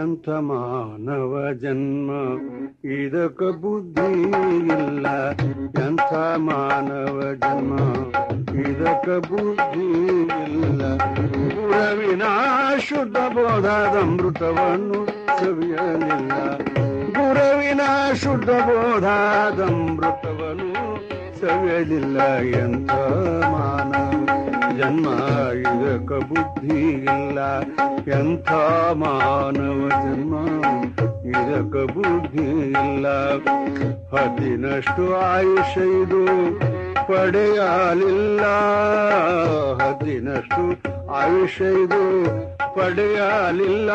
ಎಂಥ ಮಾನವ ಜನ್ಮ ಇದಕ್ಕೆ ಬುದ್ಧಿ ಇಲ್ಲ, ಎಂಥ ಮಾನವ ಜನ್ಮ ಇದಕ್ಕೆ ಬುದ್ಧಿ ಇಲ್ಲ. ಗುರುವಿನ ಶುದ್ಧ ಬೋಧದ ಅಮೃತವನ್ನು ಸವಿಯಲಿಲ್ಲ, ಗುರುವಿನ ಶುದ್ಧ ಬೋಧದ ಅಮೃತವನ್ನು ಸವಿಯಲಿಲ್ಲ. ಎಂಥ ಮಾನವ ಜನ್ಮ ಇದಕ್ಕೆ ಬುದ್ಧಿ ಇಲ್ಲ, ಎಂಥ ಮಾನವ ಜನ್ಮ ಇದಕ್ಕೆ ಬುದ್ಧಿ ಇಲ್ಲ. ಹದಿನಷ್ಟು ಆಯುಷ ಇದು ಪಡೆಯಲಿಲ್ಲ, ಹದಿನಷ್ಟು ಆಯುಷ ಇದು ಪಡೆಯಲಿಲ್ಲ.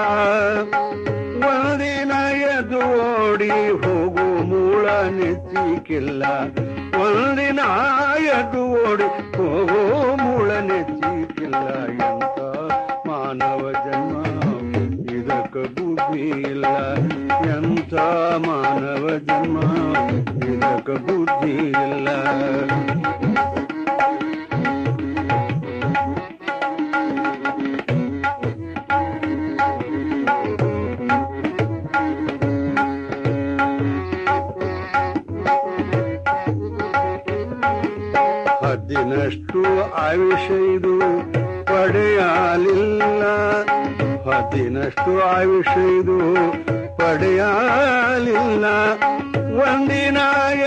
ಒಂದಿನ ಎದ್ದು ಓಡಿ ಹೋಗು ಮೂಲ ನೆಚ್ಚಿಕ್ಕಿಲ್ಲ, ಒಂದಿನ ಎದ್ದು ಓಡಿ ಹೋಗು ಮೂಲ ನೆಚ್ಚಿಕ್ಕಿಲ್ಲ. ಎಂಥ ಮಾನವ ಜನ್ಮ ಇದಕ್ಕೆ ಬುದ್ಧಿ ಇಲ್ಲ, ಎಂಥ ಮಾನವ ಜನ್ಮ ಇದಕ್ಕೆ ಬುದ್ಧಿ ಇಲ್ಲ. ಹದಿನಷ್ಟು ಆಯುಷ ಇದು ಪಡೆಯಲಿಲ್ಲ, ಹದಿನಷ್ಟು ಆಯುಷ ಇದು ಪಡೆಯಲಿಲ್ಲ. ಒಂದಿನ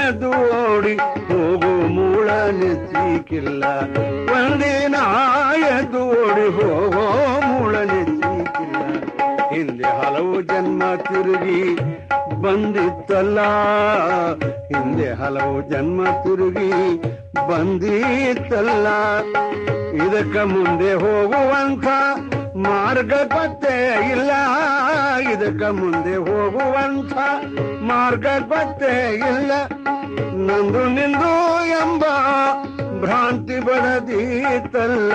ಎದ್ದು ಓಡಿ ಹೋಗು ಮೂಲ ನೆಚ್ಚಿಕ್ಕಿಲ್ಲ, ಒಂದಿನ ಎದ್ದು ಓಡಿ ಹೋಗೋ ಮೂಲ ನೆಚ್ಚಿಕ್ಕಿಲ್ಲ. ಹಿಂದೆ ಹಲವು ಜನ್ಮ ತಿರುಗಿ ಬಂದಿತ್ತಲ್ಲ, ಹಿಂದೆ ಹಲವು ಜನ್ಮ ತಿರುಗಿ ಬಂದಿತ್ತಲ್ಲ. ಇದಕ್ಕ ಮುಂದೆ ಹೋಗುವಂಥ ಮಾರ್ಗ ಪತ್ತೆ ಇಲ್ಲ, ಇದಕ್ಕ ಮುಂದೆ ಹೋಗುವಂಥ ಮಾರ್ಗ ಪತ್ತೆ ಇಲ್ಲ. ನಂದು ನಿಂದು ಎಂಬ ಭ್ರಾಂತಿ ಬಡದಿತ್ತಲ್ಲ,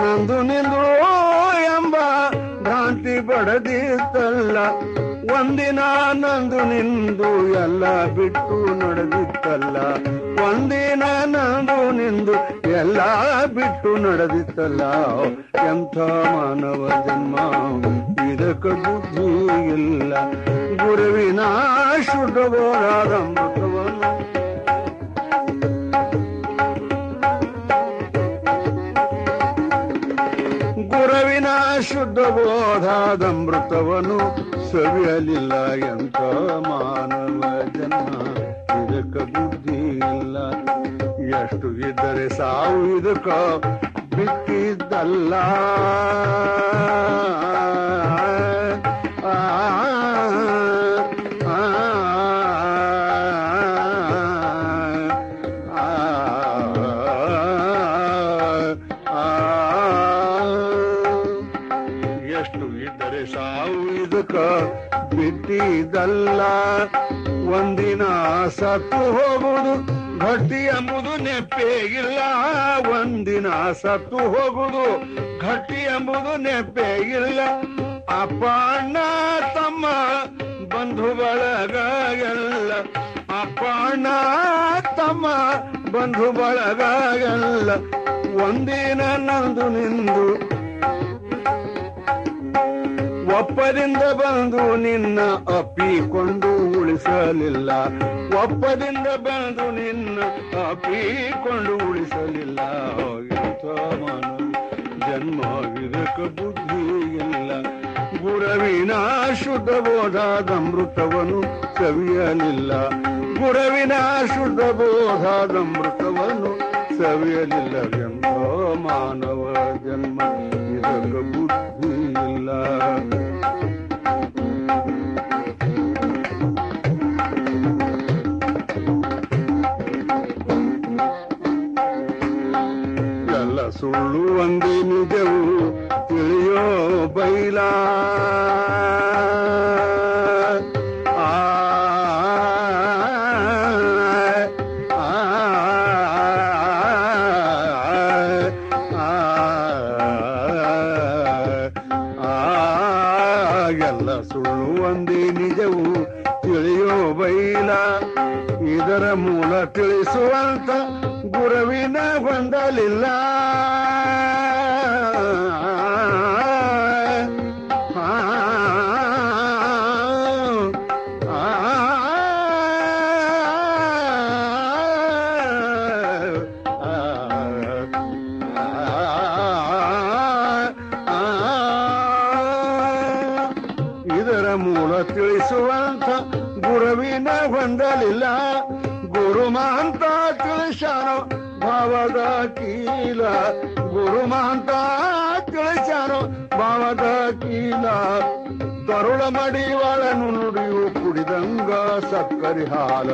ನಂದು ನಿಂದು ಎಂಬ ಭ್ರಾಂತಿ ಬಡದಿತ್ತಲ್ಲ. ಒಂದಿನ ನಂದು ನಿಂದು ಎಲ್ಲ ಬಿಟ್ಟು ನಡೆದಿತ್ತಲ್ಲ, ಒಂದಿನ ನಂದು ನಿಂದು ಎಲ್ಲ ಬಿಟ್ಟು ನಡೆದಿತ್ತಲ್ಲ. ಎಂಥ ಮಾನವ ಜನ್ಮ ಇದಕ್ಕೆ ಬುದ್ಧಿ ಇಲ್ಲ, ಗುರುವಿನ ಶುದ್ಧ ಬೋಧದ ಅಮೃತವನ್ನು ಗುರುವಿನ ಶುದ್ಧ ಬೋಧದ ಅಮೃತವನ್ನು ಸವಿಯಲಿಲ್ಲ. ಎಂಥ ಮಾನವ ಜನ್ಮ ಇದಕ್ಕೆ ಬುದ್ಧಿ ಇಲ್ಲ. ಎಷ್ಟು ಇದ್ದರೆ ಸಾವು ಇದಕ್ಕೆ ಬಿಟ್ಟಿದ್ದಲ್ಲ, ಎಷ್ಟು ಇದ್ದರೆ ಸಾವು ಇದಕ್ಕೆ ಬಿಟ್ಟಿದ್ದಲ್ಲ. ಒಂದಿನ ಸತ್ತು ಹೋಗುವುದು ಗಟ್ಟಿ ಎಂಬುದು ನೆಪ್ಪೆ ಇಲ್ಲ, ಒಂದಿನ ಸತ್ತು ಹೋಗುವುದು ಗಟ್ಟಿ ಎಂಬುದು ನೆಪ್ಪೆ ಇಲ್ಲ. ಅಪ್ಪ ಅಣ್ಣ ತಮ್ಮ ಬಂಧು ಬಳಗ ಎಲ್ಲ, ಅಪ್ಪ ಅಣ್ಣ ತಮ್ಮ ಬಂಧು ಬಳಗ ಎಲ್ಲ. ಒಂದಿನ ನಂದು ನಿಂದು ಒಪ್ಪದಿಂದ ಬಂದು ನಿನ್ನ ಅಪ್ಪಿಕೊಂಡು ಉಳಿಸಲಿಲ್ಲ, ಒಪ್ಪದಿಂದ ಬಂದು ನಿನ್ನ ಅಪ್ಪಿಕೊಂಡು ಉಳಿಸಲಿಲ್ಲ. ಎಂಥ ಮಾನವ ಜನ್ಮ ಇದಕ್ಕೆ ಬುದ್ಧಿ ಇಲ್ಲ, ಗುರುವಿನ ಶುದ್ಧ ಬೋಧದ ಅಮೃತವನ್ನು ಸವಿಯಲಿಲ್ಲ, ಗುರುವಿನ ಶುದ್ಧ ಬೋಧದ ಅಮೃತವನ್ನು ಸವಿಯಲಿಲ್ಲ. ಎಂಥ ಮಾನವ ಜನ್ಮ ಇದಕ್ಕೆ ಬುದ್ಧಿ ಇಲ್ಲ. ಎಲ್ಲ ಸುಳ್ಳು ಒಂದೇ ನಿಜವು ತಿಳಿಯೋ ಬೈಲ, ಎಲ್ಲ ಸುಳ್ಳು ಒಂದೇ ನಿಜವು ತಿಳಿಯೋ ಬೈಲ. ಇದರ ಮೂಲ ತಿಳಿಸುವಂತ ಗುರುವಿನ ಹೊಂದಲಿಲ್ಲ, ಇದರ ಮೂಲ ತಿಳಿಸುವಂತ ಗುರುವಿನ ಹೊಂದಲಿಲ್ಲ ಗುರುಮಂತ ತಿಳಿಸನು ಭಾವದ ಕೀಲ ಗುರುಮಂತ ತಿಳಿಸನು ಭಾವದ ಕೀಲ ಕರುಳ ಮಡಿವಾಳನು ನುಡಿಯು ಕುಡಿದಂಗ ಸಕ್ಕರೆ ಹಾಲ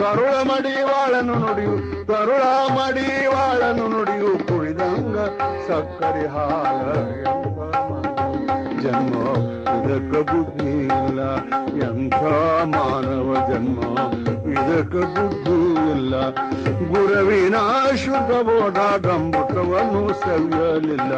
ಕರುಳ ಮಡಿವಾಳನು ನುಡಿಯು ಕರುಳ ಮಡಿವಾಳನು ನುಡಿಯು ಕುಡಿದಂಗ ಸಕ್ಕರೆ ಹಾಲ ಜನ್ಮ ಇದಕ್ಕ ಬುದ್ಧಿ ಇಲ್ಲ ಎಂಥ ಮಾನವ ಜನ್ಮ ಇದಕ್ಕ ಬುದ್ಧಿ ಇಲ್ಲ ಗುರುವಿನ ಶುದ್ಧ ಬೋಧ ಗಂಭುಟವನ್ನು ಸವಿಯಲಿಲ್ಲ